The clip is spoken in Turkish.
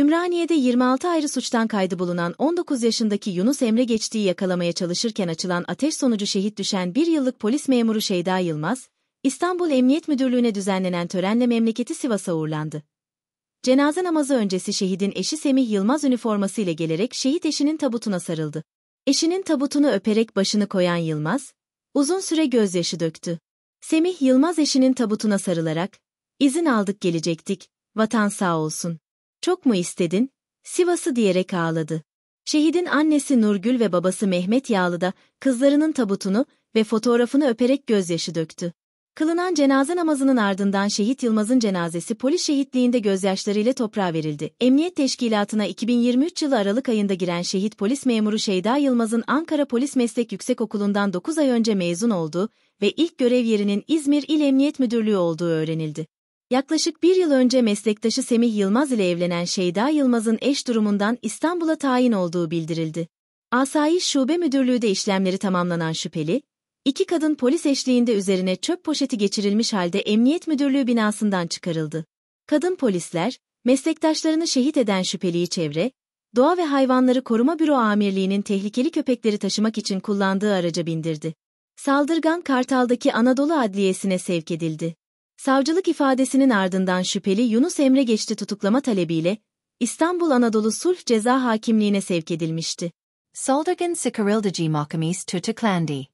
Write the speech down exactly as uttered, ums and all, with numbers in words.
Ümraniye'de yirmi altı ayrı suçtan kaydı bulunan on dokuz yaşındaki Yunus Emre geçtiği yakalamaya çalışırken açılan ateş sonucu şehit düşen bir yıllık polis memuru Şeyda Yılmaz, İstanbul Emniyet Müdürlüğü'ne düzenlenen törenle memleketi Sivas'a uğurlandı. Cenaze namazı öncesi şehidin eşi Semih Yılmaz üniformasıyla gelerek şehit eşinin tabutuna sarıldı. Eşinin tabutunu öperek başını koyan Yılmaz, uzun süre gözyaşı döktü. Semih Yılmaz eşinin tabutuna sarılarak, "İzin aldık gelecektik, vatan sağ olsun. Çok mu istedin, Sivas'ı?" diyerek ağladı. Şehidin annesi Nurgül ve babası Mehmet Yağlı da kızlarının tabutunu ve fotoğrafını öperek gözyaşı döktü. Kılınan cenaze namazının ardından Şehit Yılmaz'ın cenazesi polis şehitliğinde gözyaşlarıyla toprağa verildi. Emniyet Teşkilatı'na iki bin yirmi üç yılı Aralık ayında giren şehit polis memuru Şeyda Yılmaz'ın Ankara Polis Meslek Yüksek Okulu'ndan dokuz ay önce mezun olduğu ve ilk görev yerinin İzmir İl Emniyet Müdürlüğü olduğu öğrenildi. Yaklaşık bir yıl önce meslektaşı Semih Yılmaz ile evlenen Şeyda Yılmaz'ın eş durumundan İstanbul'a tayin olduğu bildirildi. Asayiş Şube Müdürlüğü de işlemleri tamamlanan şüpheli, İki kadın polis eşliğinde üzerine çöp poşeti geçirilmiş halde Emniyet Müdürlüğü binasından çıkarıldı. Kadın polisler, meslektaşlarını şehit eden şüpheliyi Çevre, Doğa ve Hayvanları Koruma Büro Amirliği'nin tehlikeli köpekleri taşımak için kullandığı araca bindirdi. Saldırgan Kartal'daki Anadolu Adliyesi'ne sevk edildi. Savcılık ifadesinin ardından şüpheli Yunus Emre geçti tutuklama talebiyle İstanbul Anadolu Sulh Ceza Hakimliği'ne sevk edilmişti. Saldırgan Sıkırıldıcı mahkemesi tutuklandı.